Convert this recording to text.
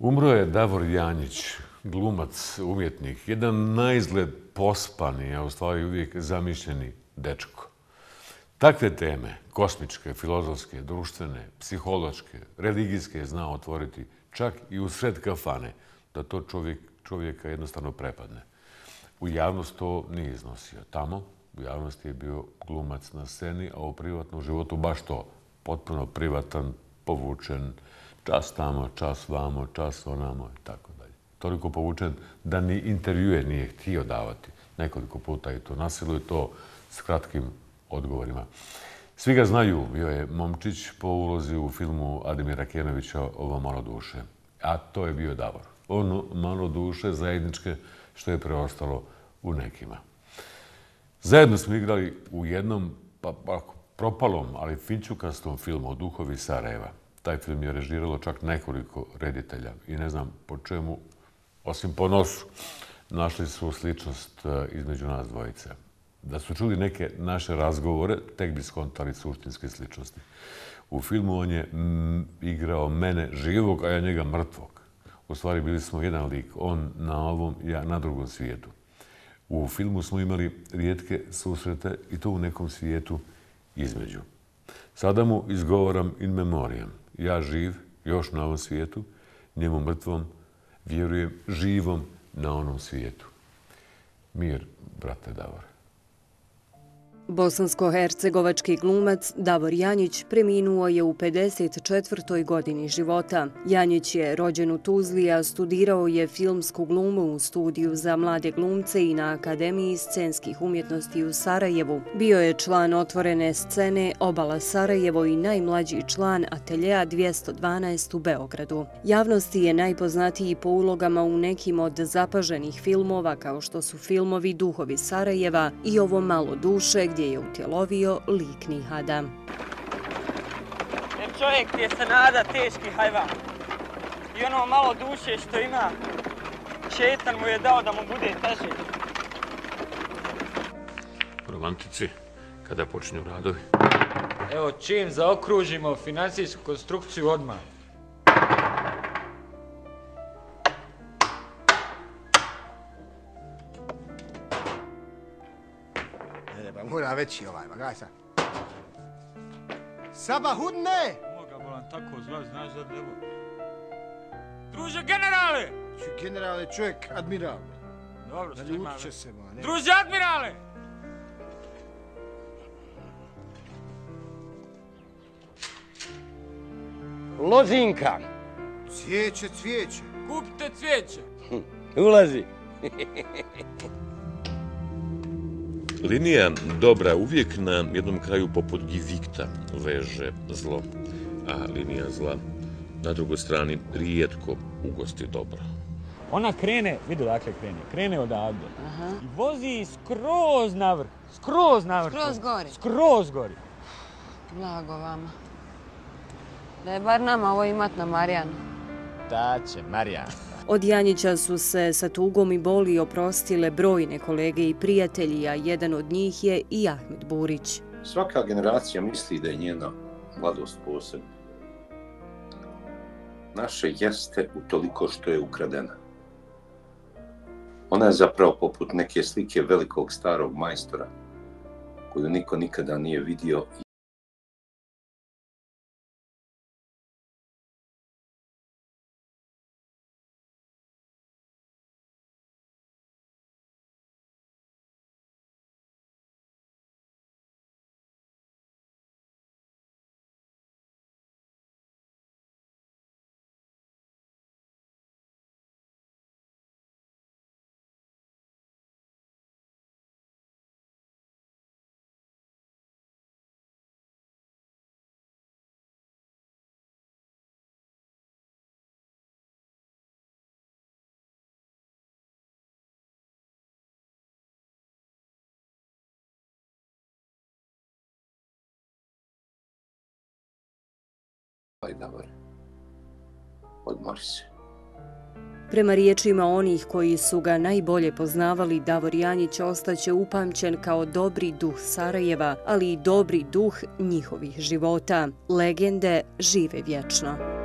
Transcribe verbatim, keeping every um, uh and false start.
Umro je Davor Janjić, glumac, umjetnik, jedan na izgled pospani, a u stvari uvijek zamišljeni dečko. Takve teme, kosmičke, filozofske, društvene, psihološke, religijske, je znao otvoriti čak i u sred kafane, da to čovjek, čovjeka jednostavno prepadne. U javnost to nije iznosio. Tamo u javnosti je bio glumac na sceni, a u privatnom životu baš to, potpuno privatan, povučen, čas tamo, čas vamo, čas onamo i tako dalje. Toliko povučen da ni intervjue nije htio davati. Nekoliko puta i to nasilo i to s kratkim odgovorima. Svi ga znaju, bio je momčić po ulozi u filmu Ademira Kijenovića Ovo malo duše. A to je bio Davor. Ono malo duše zajedničke što je preostalo u nekima. Zajedno smo igrali u jednom pa, pa, propalom, ali finćukastom filmu Duhovi Sarajeva. Taj film je režiralo čak nekoliko reditelja i ne znam po čemu, osim po nosu, našli su sličnost između nas dvojice. Da su čuli neke naše razgovore, tek bi skontali suštinske sličnosti. U filmu on je m, igrao mene živog, a ja njega mrtvog. U stvari bili smo jedan lik, on na ovom, ja na drugom svijetu. U filmu smo imali rijetke susrete i to u nekom svijetu između. Sada mu izgovaram in memoriam. Ja živ, još na ovom svijetu, njemu mrtvom, vjerujem, živom na onom svijetu. Mir, brate Davor. Bosansko-hercegovački glumac Davor Janjić preminuo je u pedeset četvrtoj godini života. Janjić je rođen u Tuzli, a studirao je filmsku glumu u studiju za mlade glumce i na Akademiji scenskih umjetnosti u Sarajevu. Bio je član otvorene scene Obala Sarajevo i najmlađi član Ateljea dvjesto dvanaest u Beogradu. Javnosti je najpoznatiji po ulogama u nekim od zapaženih filmova kao što su filmovi Duhovi Sarajeva i Ovo malo duše, gdje je utjelovio lik Nihada. Jer čovjek ti je Senada teški hajvan. I ono malo duše što ima, šetan mu je dao da mu bude teže. U romantici, kada počinju radovi? Evo, čim zaokružimo financijsku konstrukciju odmah. Mora veći ovaj, ma gaj sad. Sabahudne! Moga bolan tako zla, znaš da ne boli. Druže, generale! Ču, generale, čovjek, admiral. Dobro, stojim, ali. Naljutit će se, ma. Druže, admirale! Lozinka. Cvijeće, cvijeće. Kupite cvijeće. Ulazi. Linija dobra uvijek na jednom kraju poput givikta veže zlo, a linija zla na drugoj strani rijetko ugosti dobro. Ona krene, vidi dakle krene, krene odavde. Aha. I vozi skroz na vrh, skroz na vrh. Skroz gori. Skroz gori. Blago vama. Da je bar nama ovo imat na Marijanu. Da će, Marijanu. Od Janjića su se sa tugom i boli oprostile brojne kolege i prijatelji, a jedan od njih je i Ahmet Burić. Svaka generacija misli da je njena mladost posebna. Naše jeste utoliko što je ukradena. Ona je zapravo poput neke slike velikog starog majstora koju niko nikada nije vidio. Davor, odmori se. Prema riječima onih koji su ga najbolje poznavali, Davor Janjić ostaće upamćen kao dobri duh Sarajeva, ali i dobri duh njihovih života. Legende žive vječno.